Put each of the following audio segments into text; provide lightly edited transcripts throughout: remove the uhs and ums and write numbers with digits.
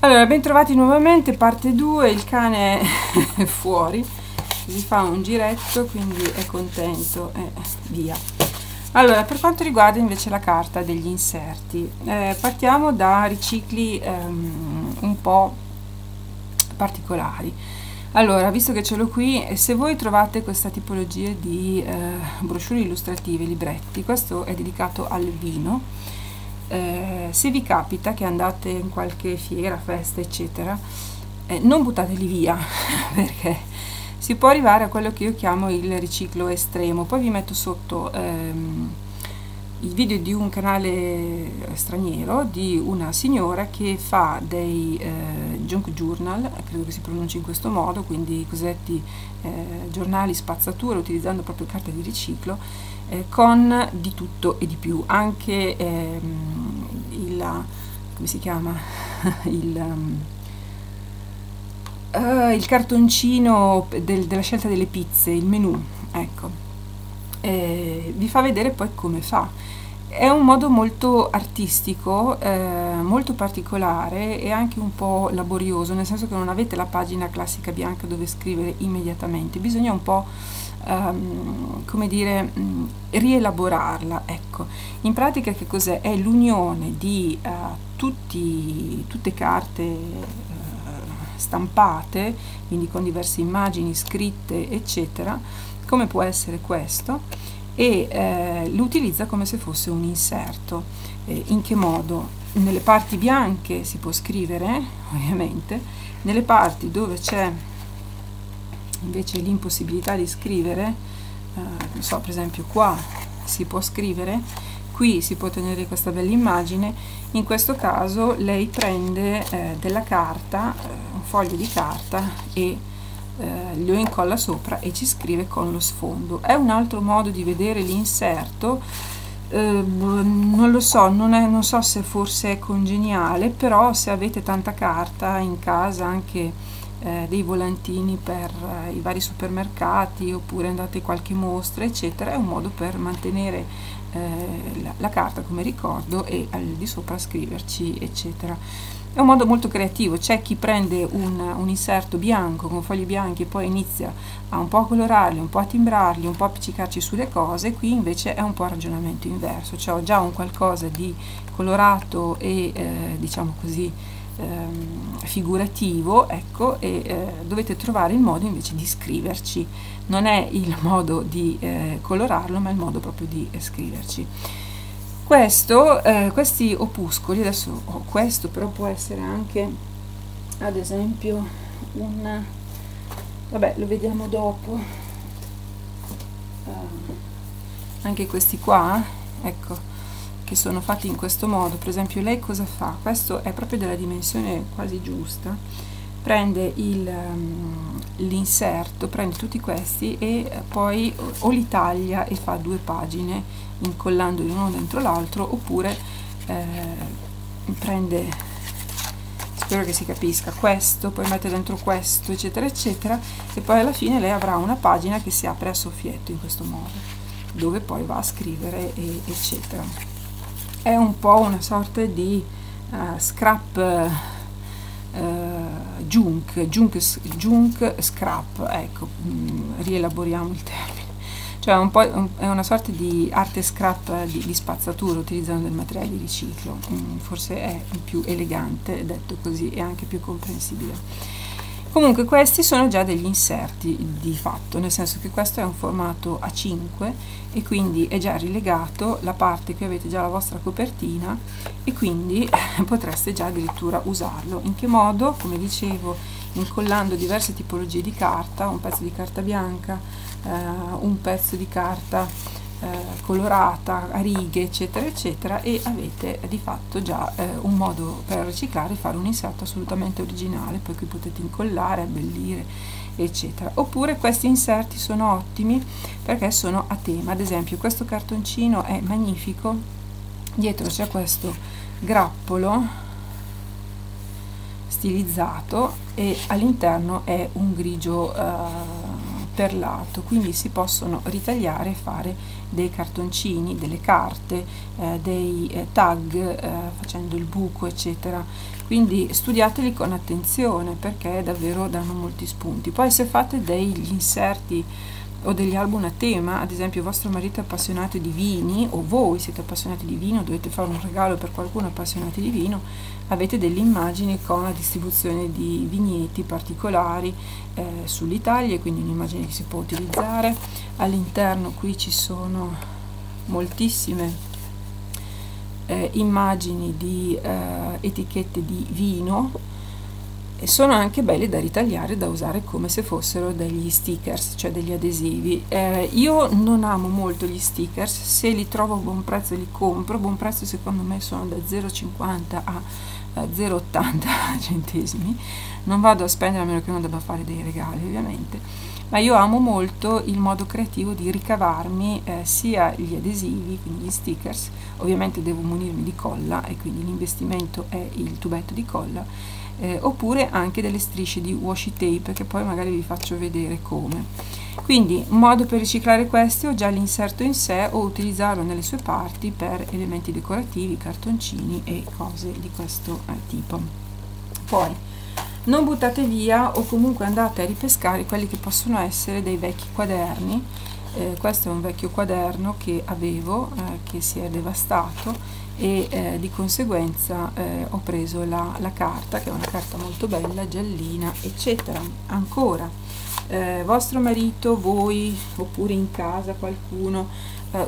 Allora, bentrovati nuovamente, parte 2, il cane è fuori, si fa un giretto, quindi è contento e via. Allora, per quanto riguarda invece la carta degli inserti, partiamo da ricicli un po' particolari. Allora, visto che ce l'ho qui, se voi trovate questa tipologia di brochure illustrative, libretti, questo è dedicato al vino. Se vi capita che andate in qualche fiera, festa, eccetera, non buttateli via, perché si può arrivare a quello che io chiamo il riciclo estremo. Poi vi metto sotto il video di un canale straniero di una signora che fa dei junk journal, credo che si pronunci in questo modo, quindi cosetti giornali spazzatura, utilizzando proprio carta di riciclo, con di tutto e di più, anche il cartoncino della scelta delle pizze, il menù, ecco. Vi fa vedere poi come fa. È un modo molto artistico, molto particolare e anche un po' laborioso, nel senso che non avete la pagina classica bianca dove scrivere immediatamente, bisogna un po' come dire rielaborarla, ecco. In pratica che cos'è? È l'unione di tutte carte stampate, quindi con diverse immagini, scritte, eccetera, come può essere questo, e lo utilizza come se fosse un inserto. In che modo? Nelle parti bianche si può scrivere, ovviamente, nelle parti dove c'è invece l'impossibilità di scrivere, non so, per esempio qua si può scrivere, qui si può tenere questa bella immagine. In questo caso lei prende della carta, un foglio di carta, e lo incolla sopra e ci scrive con lo sfondo. È un altro modo di vedere l'inserto, non lo so, non so se forse è congeniale, però se avete tanta carta in casa, anche dei volantini per i vari supermercati, oppure andate a qualche mostra, eccetera, è un modo per mantenere la carta come ricordo e al di sopra scriverci, eccetera. È un modo molto creativo. C'è chi prende un inserto bianco con fogli bianchi e poi inizia a un po' colorarli, un po' a timbrarli, un po' appiccicarci sulle cose. Qui invece è un po' il ragionamento inverso, cioè ho già un qualcosa di colorato e diciamo così figurativo, ecco, e dovete trovare il modo invece di scriverci. Non è il modo di colorarlo, ma è il modo proprio di scriverci. Questi opuscoli, adesso ho questo, però può essere anche ad esempio un... vabbè, lo vediamo dopo, anche questi qua, ecco, che sono fatti in questo modo. Per esempio lei cosa fa? Questo è proprio della dimensione quasi giusta, prende l'inserto, prende tutti questi e poi o li taglia e fa due pagine incollandoli uno dentro l'altro, oppure prende, spero che si capisca, questo, poi mette dentro questo, eccetera eccetera, e poi alla fine lei avrà una pagina che si apre a soffietto in questo modo, dove poi va a scrivere eccetera. È un po' una sorta di scrap junk scrap, ecco, rielaboriamo il termine. Cioè è una sorta di arte scrap di spazzatura, utilizzando del materiale di riciclo. Forse è più elegante detto così, e anche più comprensibile. Comunque questi sono già degli inserti di fatto, nel senso che questo è un formato A5 e quindi è già rilegato, la parte qui avete già la vostra copertina e quindi potreste già addirittura usarlo. In che modo? Come dicevo, incollando diverse tipologie di carta, un pezzo di carta bianca, un pezzo di carta colorata a righe, eccetera eccetera, e avete di fatto già un modo per riciclare e fare un inserto assolutamente originale, poi qui potete incollare, abbellire, eccetera. Oppure questi inserti sono ottimi perché sono a tema. Ad esempio questo cartoncino è magnifico, dietro c'è questo grappolo stilizzato e all'interno è un grigio per lato, quindi si possono ritagliare e fare dei cartoncini, delle carte, dei tag, facendo il buco eccetera. Quindi studiateli con attenzione perché davvero danno molti spunti. Poi se fate degli inserti o degli album a tema, ad esempio vostro marito è appassionato di vini o voi siete appassionati di vino, dovete fare un regalo per qualcuno appassionato di vino, avete delle immagini con la distribuzione di vigneti particolari sull'Italia, quindi un'immagine che si può utilizzare. All'interno qui ci sono moltissime immagini di etichette di vino, e sono anche belli da ritagliare, da usare come se fossero degli stickers, cioè degli adesivi. Io non amo molto gli stickers, se li trovo a buon prezzo li compro. A buon prezzo secondo me sono da 0,50 a 0,80 centesimi, non vado a spendere a meno che non debba fare dei regali ovviamente, ma io amo molto il modo creativo di ricavarmi sia gli adesivi, quindi gli stickers. Ovviamente devo munirmi di colla e quindi l'investimento è il tubetto di colla, oppure anche delle strisce di washi tape, che poi magari vi faccio vedere come. Quindi un modo per riciclare questi, o già l'inserto in sé o utilizzarlo nelle sue parti per elementi decorativi, cartoncini e cose di questo tipo. Poi non buttate via, o comunque andate a ripescare quelli che possono essere dei vecchi quaderni. Questo è un vecchio quaderno che avevo, che si è devastato, e di conseguenza ho preso la carta, che è una carta molto bella, giallina eccetera. Ancora vostro marito, voi, oppure in casa qualcuno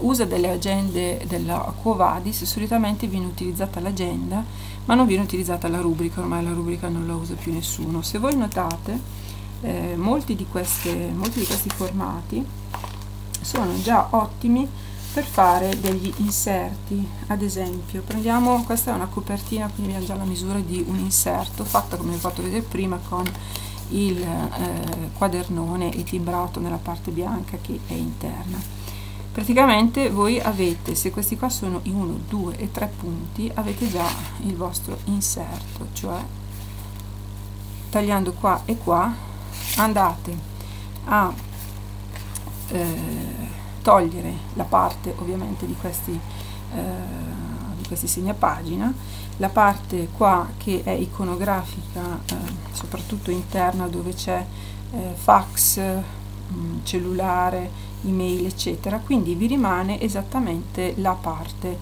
usa delle agende della Quo Vadis. Solitamente viene utilizzata l'agenda ma non viene utilizzata la rubrica, ormai la rubrica non la usa più nessuno. Se voi notate molti di questi formati sono già ottimi per fare degli inserti. Ad esempio prendiamo, questa è una copertina, quindi abbiamo già la misura di un inserto, fatta come vi ho fatto vedere prima con il quadernone e timbrato nella parte bianca che è interna. Praticamente voi avete, se questi qua sono i 1, 2 e 3 punti, avete già il vostro inserto, cioè tagliando qua e qua andate a togliere la parte ovviamente di questi segnapagina, la parte qua che è iconografica, soprattutto interna, dove c'è fax, cellulare, email eccetera. Quindi vi rimane esattamente la parte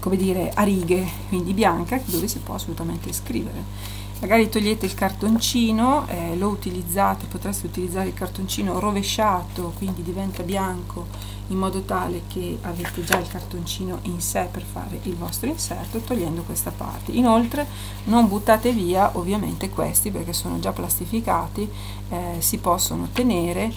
come dire a righe, quindi bianca, dove si può assolutamente scrivere. Magari togliete il cartoncino, lo utilizzate, potreste utilizzare il cartoncino rovesciato, quindi diventa bianco, in modo tale che avete già il cartoncino in sé per fare il vostro inserto, togliendo questa parte. Inoltre non buttate via ovviamente questi, perché sono già plastificati, si possono tenere,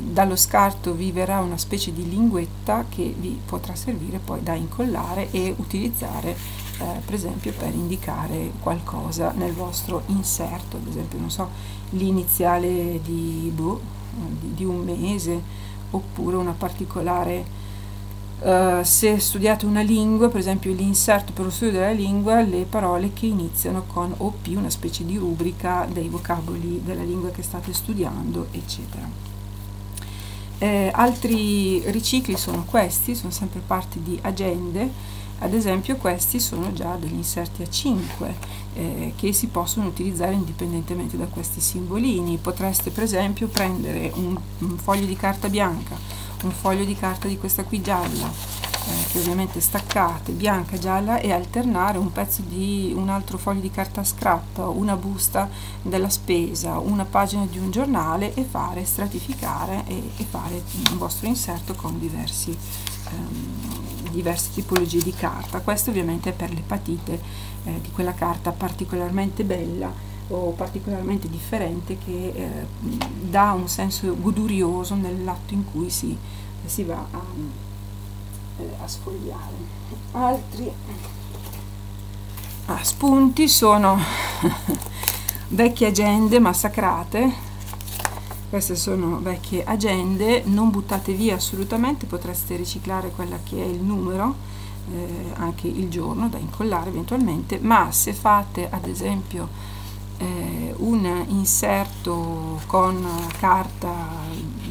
dallo scarto vi verrà una specie di linguetta che vi potrà servire poi da incollare e utilizzare per esempio per indicare qualcosa nel vostro inserto, ad esempio non so, l'iniziale di un mese, oppure una particolare, se studiate una lingua, per esempio l'inserto per lo studio della lingua, le parole che iniziano con OP, una specie di rubrica dei vocaboli della lingua che state studiando eccetera. Altri ricicli sono questi, sono sempre parti di agende. Ad esempio questi sono già degli inserti a 5 che si possono utilizzare indipendentemente da questi simbolini. Potreste per esempio prendere un foglio di carta bianca, un foglio di carta di questa qui gialla, che ovviamente staccate, bianca, gialla, e alternare un pezzo di un altro foglio di carta scrap, una busta della spesa, una pagina di un giornale, e fare, stratificare e fare un vostro inserto con diverse tipologie di carta. Questo ovviamente è per le patite di quella carta particolarmente bella o particolarmente differente, che dà un senso godurioso nell'atto in cui si va a sfogliare. Altri spunti sono vecchie agende massacrate. Queste sono vecchie agende, non buttate via assolutamente, potreste riciclare quella che è il numero, anche il giorno da incollare eventualmente. Ma se fate ad esempio un inserto con carta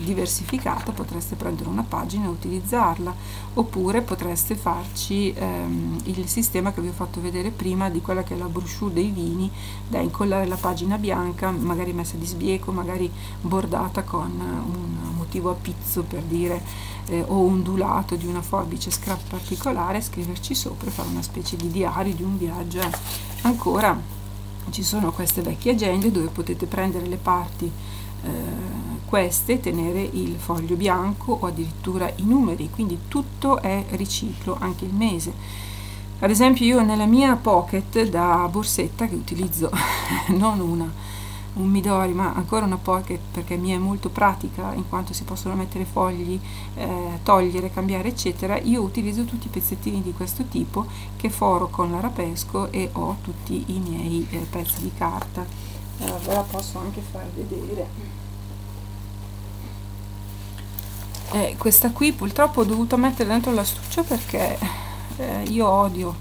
diversificata, potreste prendere una pagina e utilizzarla, oppure potreste farci il sistema che vi ho fatto vedere prima di quella che è la brochure dei vini, da incollare la pagina bianca, magari messa di sbieco, magari bordata con un motivo a pizzo, per dire, o ondulato di una forbice scrap particolare, scriverci sopra e fare una specie di diario di un viaggio. Ancora ci sono queste vecchie agende dove potete prendere le parti queste, tenere il foglio bianco o addirittura i numeri, quindi tutto è riciclo, anche il mese. Ad esempio io nella mia pocket da borsetta, che utilizzo non un Midori ma ancora una pocket perché mi è molto pratica in quanto si possono mettere fogli, togliere, cambiare eccetera, io utilizzo tutti i pezzettini di questo tipo che foro con l'arapesco e ho tutti i miei pezzi di carta. Ve la posso anche far vedere. Questa qui purtroppo ho dovuto mettere dentro l'astuccio perché io odio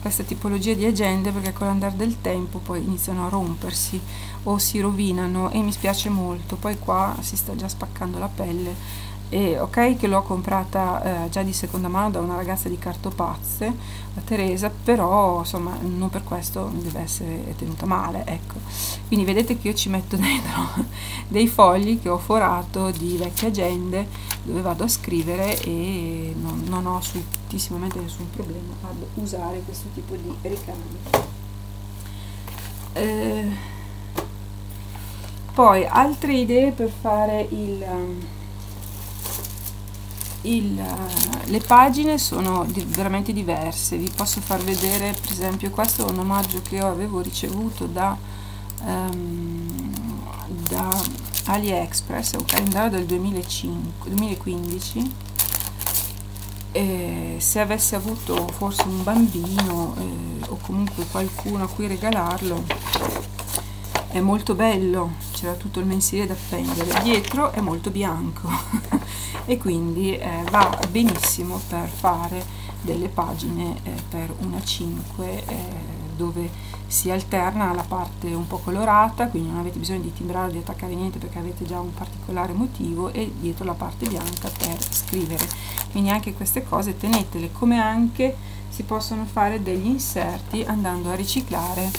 questa tipologia di agende, perché con l'andare del tempo poi iniziano a rompersi o si rovinano e mi spiace molto. Poi qua si sta già spaccando la pelle, e ok che l'ho comprata già di seconda mano da una ragazza di Cartopazze, la Teresa, però insomma non per questo deve essere tenuta male, ecco. Quindi vedete che io ci metto dentro dei fogli che ho forato di vecchie agende dove vado a scrivere, e non ho assolutissimamente nessun problema ad usare questo tipo di ricambi. Poi altre idee per fare le pagine sono veramente diverse. Vi posso far vedere per esempio, questo è un omaggio che io avevo ricevuto da AliExpress, è un calendario del 2015, e se avessi avuto forse un bambino o comunque qualcuno a cui regalarlo, è molto bello, c'era tutto il mensile da appendere, dietro è molto bianco e quindi va benissimo per fare delle pagine per una 5 dove si alterna la parte un po' colorata, quindi non avete bisogno di timbrare o di attaccare niente perché avete già un particolare motivo, e dietro la parte bianca per scrivere. Quindi anche queste cose tenetele, come anche si possono fare degli inserti andando a riciclare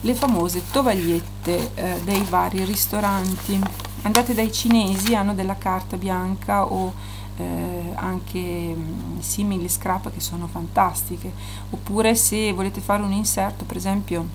le famose tovagliette dei vari ristoranti. Andate dai cinesi, hanno della carta bianca o anche simili scrap che sono fantastiche. Oppure se volete fare un inserto, per esempio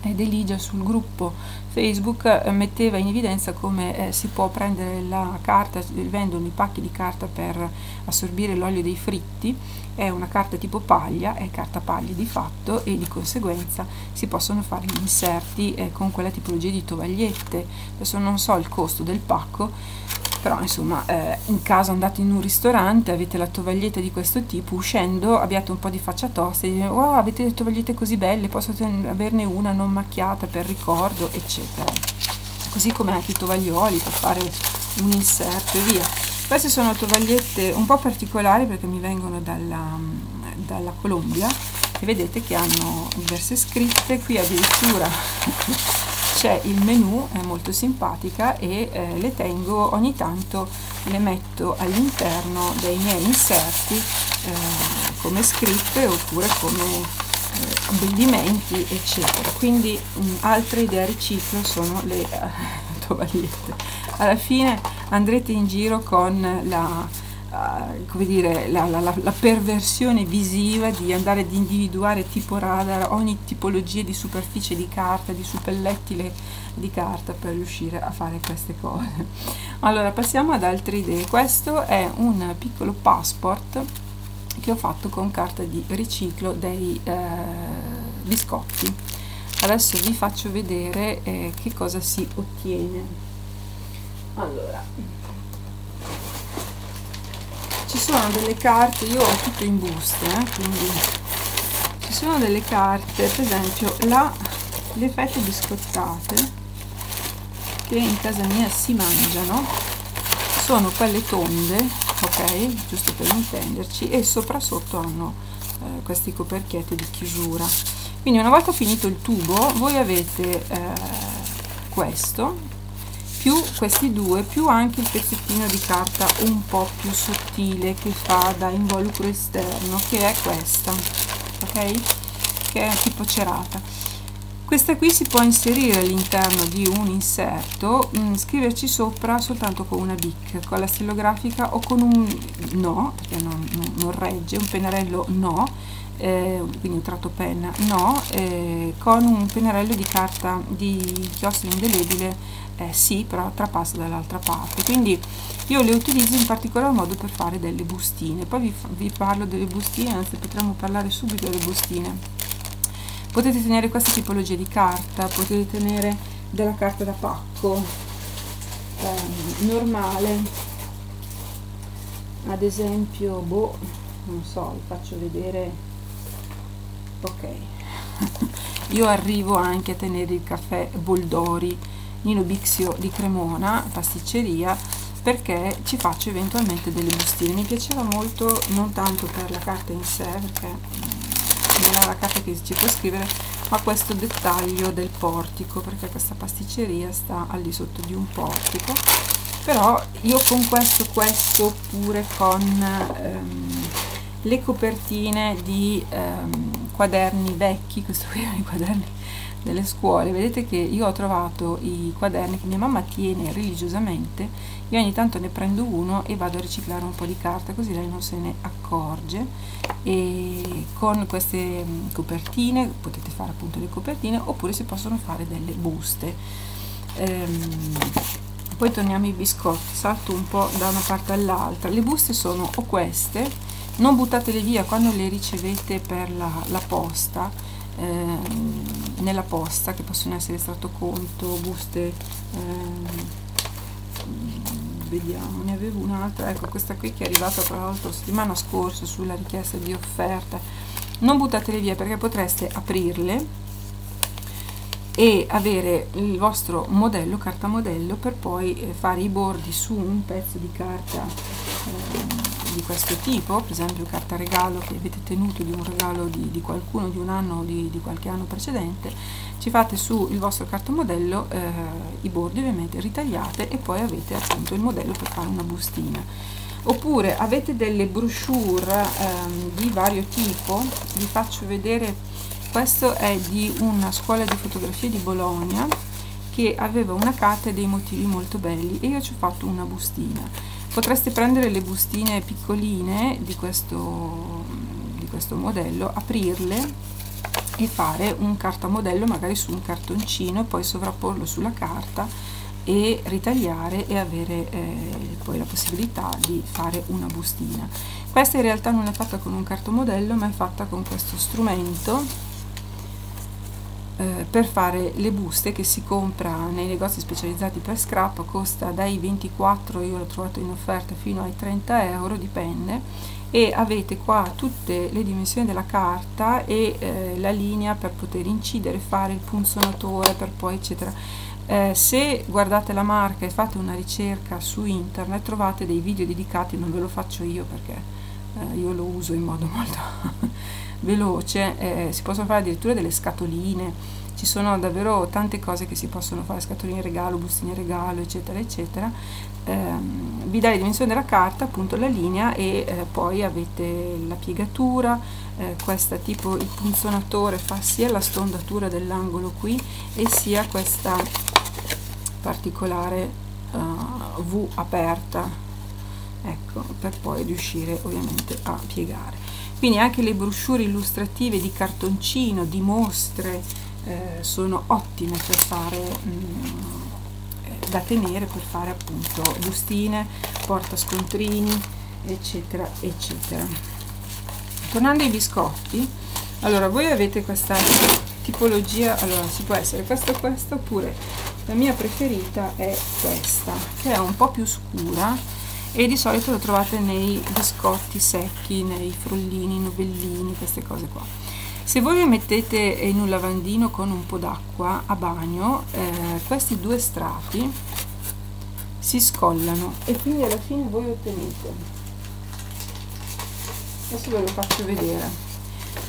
Edeligia sul gruppo Facebook metteva in evidenza come si può prendere la carta, vendono i pacchi di carta per assorbire l'olio dei fritti, è una carta tipo paglia, è carta paglia di fatto, e di conseguenza si possono fare gli inserti con quella tipologia di tovagliette. Adesso non so il costo del pacco, però insomma in caso andate in un ristorante, avete la tovaglietta di questo tipo, uscendo abbiate un po' di faccia tosta e dite: "Oh, avete le tovagliette così belle, posso averne una non macchiata per ricordo", eccetera. Così come anche i tovaglioli per fare un inserto e via. Queste sono tovagliette un po' particolari perché mi vengono dalla Colombia, e vedete che hanno diverse scritte, qui addirittura c'è il menu, è molto simpatica, e le tengo, ogni tanto le metto all'interno dei miei inserti come scritte oppure come abbellimenti eccetera. Quindi altre idee a riciclo sono le tovagliette. Alla fine andrete in giro con come dire, la perversione visiva di andare ad individuare tipo radar ogni tipologia di superficie di carta, di suppellettile di carta, per riuscire a fare queste cose. Allora passiamo ad altre idee. Questo è un piccolo passport che ho fatto con carta di riciclo dei biscotti. Adesso vi faccio vedere che cosa si ottiene. Allora, ci sono delle carte, io ho tutto in buste, quindi ci sono delle carte, per esempio le fette biscottate che in casa mia si mangiano, sono quelle tonde, ok, giusto per intenderci, e sopra sotto hanno questi coperchietti di chiusura. Quindi una volta finito il tubo voi avete questo, più questi due, più anche il pezzettino di carta un po' più sottile che fa da involucro esterno, che è questa, ok? Che è tipo cerata. Questa qui si può inserire all'interno di un inserto, scriverci sopra soltanto con una BIC, con la stilografica o con un no, perché non regge, un pennarello no, quindi un tratto penna no, con un pennarello di carta di inchiostro indelebile. Sì, però trapassa dall'altra parte, quindi io le utilizzo in particolar modo per fare delle bustine. Poi vi parlo delle bustine, anzi potremmo parlare subito delle bustine. Potete tenere questa tipologia di carta, potete tenere della carta da pacco normale, ad esempio, boh, non so, vi faccio vedere, ok. Io arrivo anche a tenere il caffè Boldori Nino Bixio di Cremona, pasticceria, perché ci faccio eventualmente delle bustine. Mi piaceva molto, non tanto per la carta in sé, perché non è la carta che ci può scrivere, ma questo dettaglio del portico, perché questa pasticceria sta al di sotto di un portico. Però io con questo oppure con le copertine di quaderni vecchi, questo qui è i quaderni delle scuole, vedete che io ho trovato i quaderni che mia mamma tiene religiosamente, io ogni tanto ne prendo uno e vado a riciclare un po' di carta, così lei non se ne accorge. E con queste copertine potete fare appunto le copertine, oppure si possono fare delle buste. Poi torniamo ai biscotti, salto un po' da una parte all'altra. Le buste sono o queste, non buttatele via quando le ricevete per la posta, nella posta, che possono essere strattoconto, buste, vediamo, ne avevo un'altra, ecco questa qui che è arrivata tra l'altro settimana scorsa sulla richiesta di offerta. Non buttatele via, perché potreste aprirle e avere il vostro modello, carta modello, per poi fare i bordi su un pezzo di carta di questo tipo, per esempio carta regalo che avete tenuto, di un regalo di qualcuno, di un anno o di qualche anno precedente. Ci fate su il vostro cartomodello i bordi, ovviamente ritagliate, e poi avete appunto il modello per fare una bustina. Oppure avete delle brochure di vario tipo. Vi faccio vedere, questo è di una scuola di fotografia di Bologna che aveva una carta e dei motivi molto belli, e io ci ho fatto una bustina. Potreste prendere le bustine piccoline di questo modello, aprirle e fare un cartamodello magari su un cartoncino, e poi sovrapporlo sulla carta e ritagliare, e avere poi la possibilità di fare una bustina. Questa in realtà non è fatta con un cartomodello, ma è fatta con questo strumento per fare le buste, che si compra nei negozi specializzati per scrap, costa dai 24, io l'ho trovato in offerta, fino ai 30 euro, dipende, e avete qua tutte le dimensioni della carta e la linea per poter incidere, fare il punzonatore per poi eccetera. Se guardate la marca e fate una ricerca su internet, trovate dei video dedicati, non ve lo faccio io perché io lo uso in modo molto veloce. Si possono fare addirittura delle scatoline, ci sono davvero tante cose che si possono fare, scatoline regalo, bustine regalo, eccetera eccetera. Vi dà la dimensione della carta, appunto la linea, e poi avete la piegatura, questa tipo il punzonatore fa sia la stondatura dell'angolo qui, e sia questa particolare V aperta, ecco, per poi riuscire ovviamente a piegare. Quindi anche le brochure illustrative di cartoncino, di mostre, sono ottime per fare, da tenere per fare appunto bustine, porta scontrini, eccetera eccetera. Tornando ai biscotti, allora voi avete questa tipologia, allora si può essere questa, oppure la mia preferita è questa, che è un po' più scura, e di solito lo trovate nei biscotti secchi, nei frollini, novellini, queste cose qua. Se voi le mettete in un lavandino con un po' d'acqua a bagno, questi due strati si scollano, e quindi alla fine voi ottenete, adesso ve lo faccio vedere,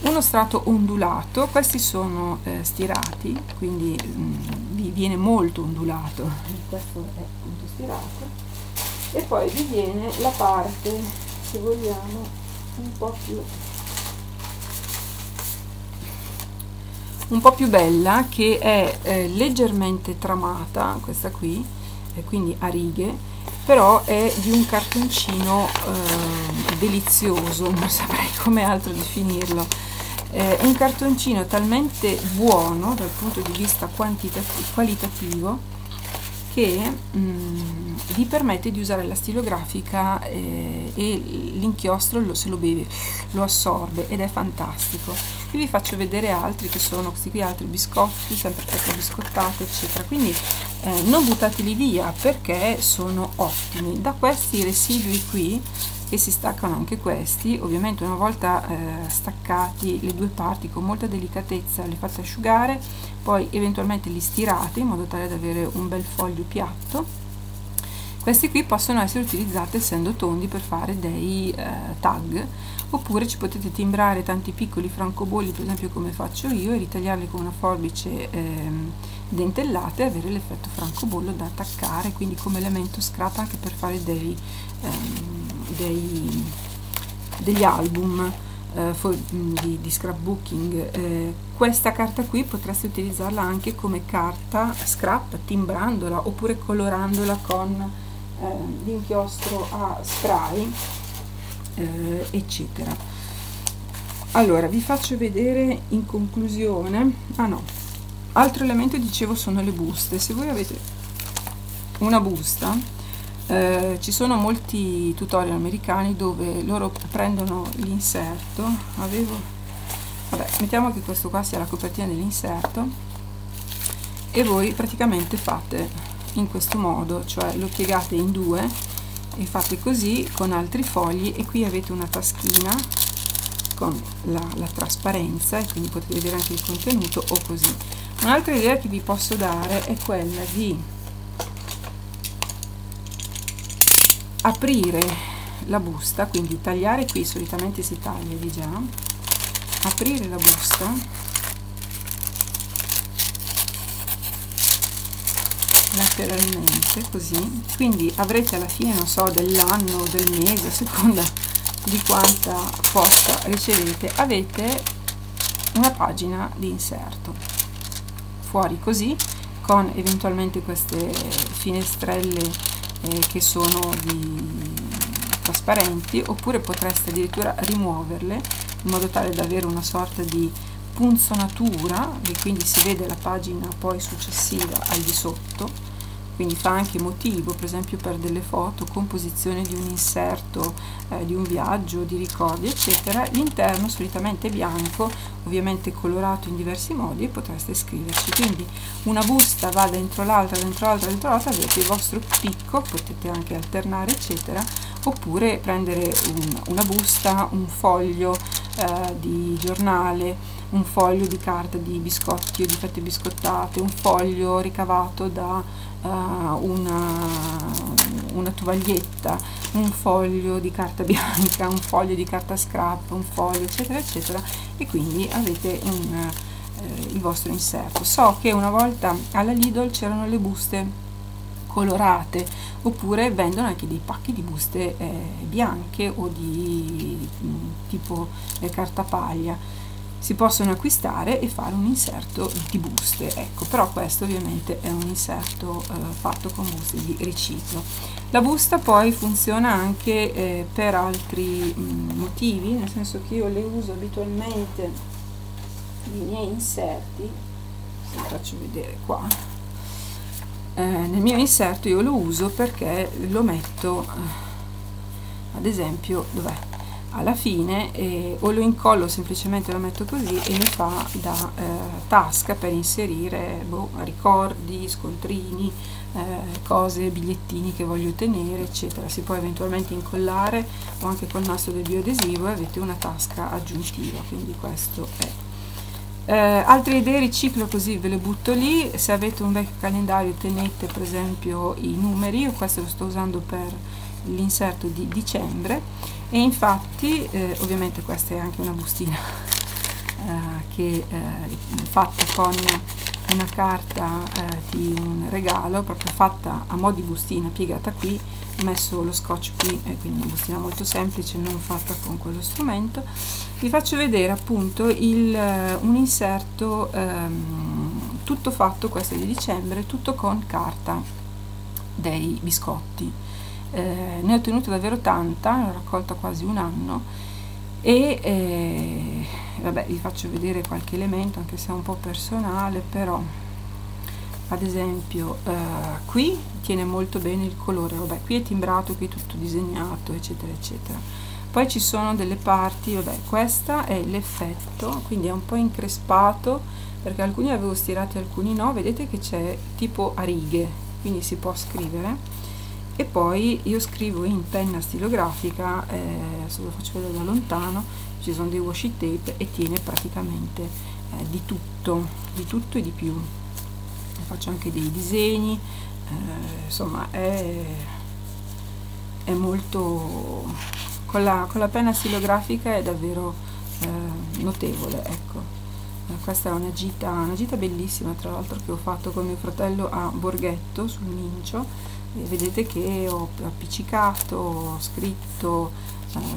uno strato ondulato, questi sono stirati, quindi vi viene molto ondulato, questo è appunto stirato, e poi vi viene la parte, se vogliamo, un po' più bella, che è leggermente tramata, questa qui, quindi a righe, però è di un cartoncino delizioso, non saprei come altro definirlo, un cartoncino talmente buono dal punto di vista qualitativo che vi permette di usare la stilografica e l'inchiostro se lo beve, lo assorbe ed è fantastico. Qui vi faccio vedere altri che sono questi qui, altri biscotti, sempre fette biscottate eccetera, quindi non buttateli via perché sono ottimi. Da questi residui qui, che si staccano anche questi, ovviamente una volta staccati le due parti con molta delicatezza le fate asciugare, poi eventualmente li stirate in modo tale da avere un bel foglio piatto. Questi qui possono essere utilizzati, essendo tondi, per fare dei tag, oppure ci potete timbrare tanti piccoli francobolli, per esempio come faccio io, e ritagliarli con una forbice dentellata e avere l'effetto francobollo da attaccare, quindi come elemento scrap anche per fare degli album di scrapbooking. Questa carta qui potreste utilizzarla anche come carta scrap, timbrandola oppure colorandola con l'inchiostro a spray eccetera. Allora vi faccio vedere in conclusione, altro elemento, dicevo, sono le buste. Se voi avete una busta, ci sono molti tutorial americani dove loro prendono l'inserto, mettiamo che questo qua sia la copertina dell'inserto, e voi praticamente fate in questo modo, cioè lo piegate in due e fate così con altri fogli, e qui avete una taschina con la trasparenza e quindi potete vedere anche il contenuto, o così. Un'altra idea che vi posso dare è quella di aprire la busta, quindi tagliare qui, solitamente si taglia di già, aprire la busta, lateralmente, così, quindi avrete alla fine, non so, dell'anno o del mese, a seconda di quanta posta ricevete, avete una pagina di inserto, fuori così, con eventualmente queste finestrelle che sono trasparenti, oppure potreste addirittura rimuoverle, in modo tale da avere una sorta di punzonatura e quindi si vede la pagina poi successiva al di sotto, quindi fa anche motivo, per esempio per delle foto, composizione di un inserto, di un viaggio, di ricordi eccetera. L'interno solitamente è bianco, ovviamente colorato in diversi modi, e potreste scriverci, quindi una busta va dentro l'altra, dentro l'altra, dentro l'altra, avete il vostro picco, potete anche alternare eccetera, oppure prendere una busta, un foglio di giornale, un foglio di carta di biscotti o di fette biscottate, un foglio ricavato da una tovaglietta, un foglio di carta bianca, un foglio di carta scrap, un foglio eccetera eccetera, e quindi avete il vostro inserto. So che una volta alla Lidl c'erano le buste colorate, oppure vendono anche dei pacchi di buste bianche o di tipo carta paglia, si possono acquistare e fare un inserto di buste, ecco, però questo ovviamente è un inserto fatto con buste di riciclo. La busta poi funziona anche per altri motivi, nel senso che io le uso abitualmente, i miei inserti, se vi faccio vedere qua, nel mio inserto io lo uso perché lo metto ad esempio alla fine, o lo incollo semplicemente, lo metto così e mi fa da tasca per inserire ricordi, scontrini, cose, bigliettini che voglio tenere eccetera. Si può eventualmente incollare o anche col nastro del bioadesivo e avete una tasca aggiuntiva, quindi questo è. Altre idee riciclo, così ve le butto lì. Se avete un vecchio calendario tenete per esempio i numeri, io questo lo sto usando per l'inserto di dicembre, e infatti ovviamente questa è anche una bustina che è fatta con una carta di un regalo, proprio fatta a mo' di bustina, piegata qui, messo lo scotch qui, quindi una bustina molto semplice, non fatta con quello strumento. Vi faccio vedere appunto un inserto tutto fatto, questo di dicembre, tutto con carta dei biscotti. Ne ho tenuto davvero tanta, ne ho raccolta quasi un anno, e vabbè, vi faccio vedere qualche elemento, anche se è un po' personale, però ad esempio qui tiene molto bene il colore, vabbè, qui è timbrato, qui è tutto disegnato, eccetera eccetera. Poi ci sono delle parti, vabbè, questa è l'effetto, quindi è un po' increspato, perché alcuni avevo stirati, alcuni no, vedete che c'è tipo a righe, quindi si può scrivere. E poi io scrivo in penna stilografica, se lo faccio vedere da lontano, ci sono dei washi tape e tiene praticamente di tutto e di più. Faccio anche dei disegni, insomma è molto, con la penna stilografica è davvero notevole, ecco. Questa è una gita bellissima, tra l'altro, che ho fatto con mio fratello a Borghetto sul Mincio, e vedete che ho appiccicato, ho scritto,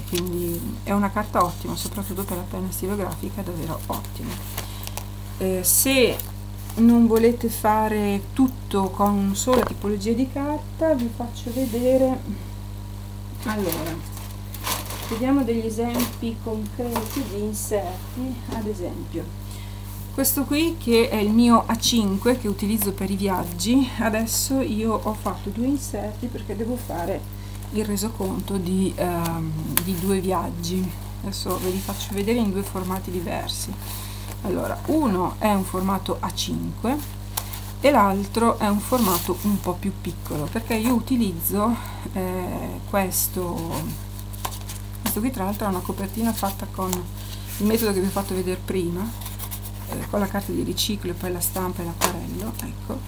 quindi è una carta ottima, soprattutto per la penna stilografica, davvero ottima. Se non volete fare tutto con una sola tipologia di carta, vi faccio vedere, allora vediamo degli esempi concreti di inserti. Ad esempio questo qui, che è il mio A5 che utilizzo per i viaggi. Adesso io ho fatto 2 inserti perché devo fare il resoconto di 2 viaggi. Adesso ve li faccio vedere in 2 formati diversi. Allora, uno è un formato A5 e l'altro è un formato un po' più piccolo, perché io utilizzo questo qui, tra l'altro è una copertina fatta con il metodo che vi ho fatto vedere prima, con la carta di riciclo e poi la stampa e l'acquarello, ecco.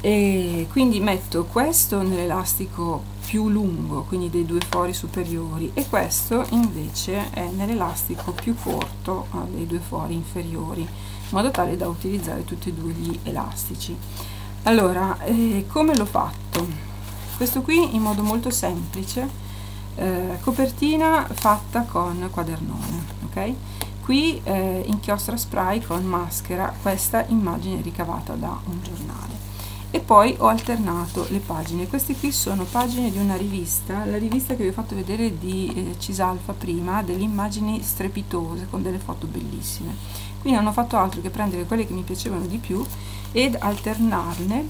E quindi metto questo nell'elastico più lungo, quindi dei 2 fori superiori, e questo invece è nell'elastico più corto dei 2 fori inferiori, in modo tale da utilizzare tutti e 2 gli elastici. Allora, come l'ho fatto? Questo qui in modo molto semplice, copertina fatta con quadernone, ok? Qui inchiostro spray con maschera, questa immagine ricavata da un giornale, e poi ho alternato le pagine. Queste qui sono pagine di una rivista, la rivista che vi ho fatto vedere di Cisalfa prima, delle immagini strepitose con delle foto bellissime, quindi non ho fatto altro che prendere quelle che mi piacevano di più ed alternarle,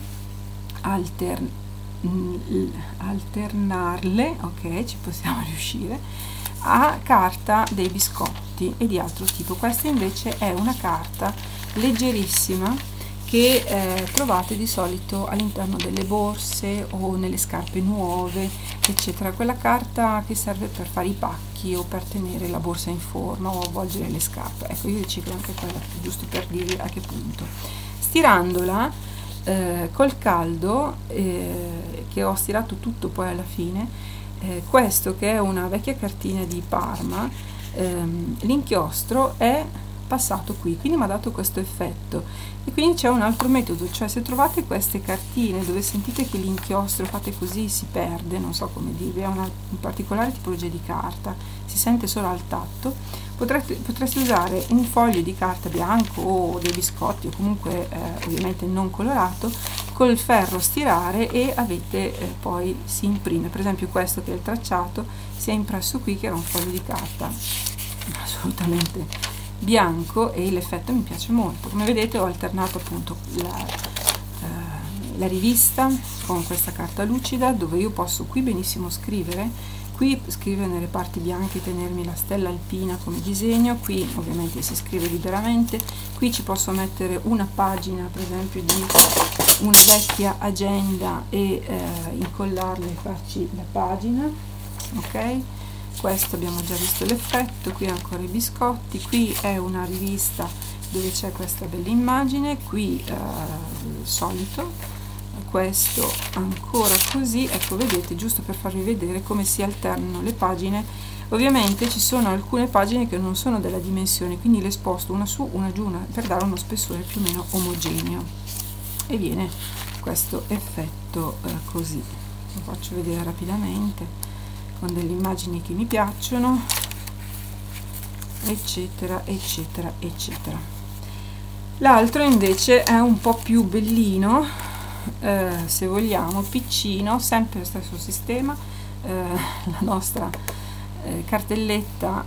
ok, ci possiamo riuscire, a carta dei biscotti e di altro tipo. Questa invece è una carta leggerissima che trovate di solito all'interno delle borse o nelle scarpe nuove, eccetera, quella carta che serve per fare i pacchi o per tenere la borsa in forma o avvolgere le scarpe, ecco. Io riciclo anche quella, giusto per dirvi a che punto. Stirandola col caldo, che ho stirato tutto poi alla fine, questo che è una vecchia cartina di Parma, l'inchiostro è passato qui, quindi mi ha dato questo effetto. E quindi c'è un altro metodo, cioè se trovate queste cartine dove sentite che l'inchiostro, fate così, si perde, non so come dirvi, è una particolare tipologia di carta, si sente solo al tatto, potreste usare un foglio di carta bianco o dei biscotti, o comunque ovviamente non colorato, col ferro stirare e avete poi si imprime. Per esempio questo che è il tracciato si è impresso qui, che era un foglio di carta assolutamente bianco, e l'effetto mi piace molto. Come vedete ho alternato appunto la rivista con questa carta lucida, dove io posso qui benissimo scrivere, qui scrivere nelle parti bianche, tenermi la stella alpina come disegno, qui ovviamente si scrive liberamente, qui ci posso mettere una pagina per esempio di una vecchia agenda e incollarla e farci la pagina, ok? Questo abbiamo già visto l'effetto, qui ancora i biscotti, qui è una rivista dove c'è questa bella immagine, qui il solito, questo ancora così, ecco, vedete, giusto per farvi vedere come si alternano le pagine Ovviamente ci sono alcune pagine che non sono della dimensione, quindi le sposto una su, una giù, per dare uno spessore più o meno omogeneo, e viene questo effetto così. Lo faccio vedere rapidamente con delle immagini che mi piacciono, eccetera eccetera eccetera. L'altro invece è un po' più bellino, se vogliamo, piccino, sempre lo stesso sistema, la nostra cartelletta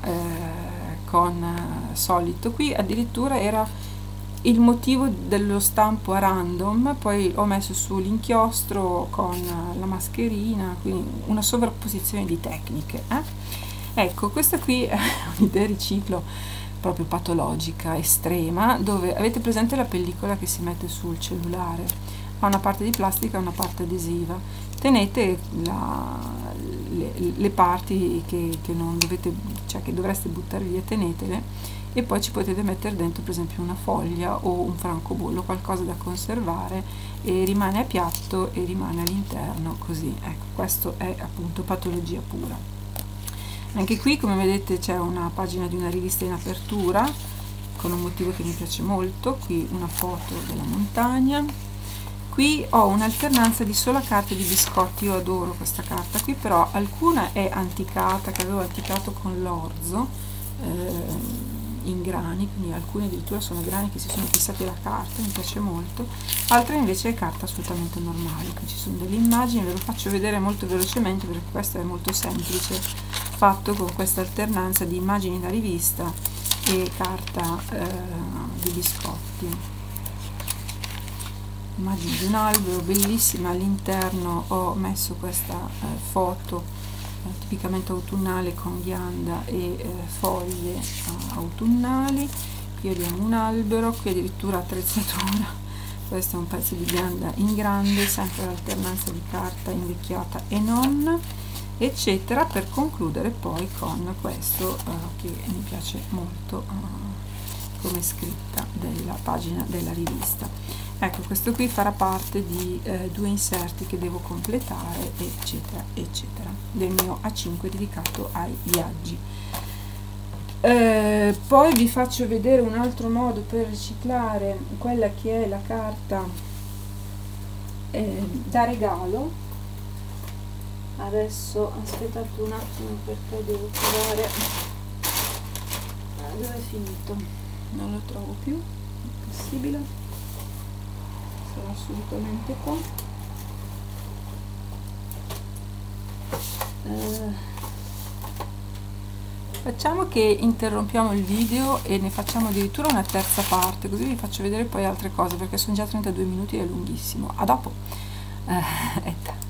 con solito. Qui addirittura era il motivo dello stampo a random, poi ho messo su l'inchiostro con la mascherina, quindi una sovrapposizione di tecniche. Ecco, questa qui è un'idea di riciclo proprio patologica, estrema, dove avete presente la pellicola che si mette sul cellulare, ha una parte di plastica e una parte adesiva. Tenete le parti che non dovete, cioè che dovreste buttare via, tenetele, e poi ci potete mettere dentro per esempio una foglia o un francobollo, qualcosa da conservare, e rimane a piatto e rimane all'interno così. Ecco, questo è appunto patologia pura. Anche qui, come vedete, c'è una pagina di una rivista in apertura con un motivo che mi piace molto, qui una foto della montagna. Qui ho un'alternanza di sola carta di biscotti, io adoro questa carta qui, però alcuna è anticata, che avevo anticato con l'orzo in grani, quindi alcune addirittura sono grani che si sono fissati alla carta, mi piace molto. Altre invece è carta assolutamente normale, qui ci sono delle immagini, ve lo faccio vedere molto velocemente perché questo è molto semplice, fatto con questa alternanza di immagini da rivista e carta di biscotti. Immagine di un albero bellissima, all'interno ho messo questa foto tipicamente autunnale con ghianda e foglie autunnali. Qui abbiamo un albero, qui addirittura attrezzatura, questo è un pezzo di ghianda in grande, sempre l'alternanza di carta invecchiata e non, eccetera, per concludere poi con questo che mi piace molto come scritta della pagina della rivista. Ecco, questo qui farà parte di due inserti che devo completare, eccetera eccetera, del mio A5 dedicato ai viaggi. Poi vi faccio vedere un altro modo per riciclare quella che è la carta da regalo. Adesso aspettate un attimo perché devo trovare dove è finito, non lo trovo più, è possibile? Sarà assolutamente qua. Facciamo che interrompiamo il video e ne facciamo addirittura una terza parte, così vi faccio vedere poi altre cose, perché sono già 32 minuti e è lunghissimo. A dopo.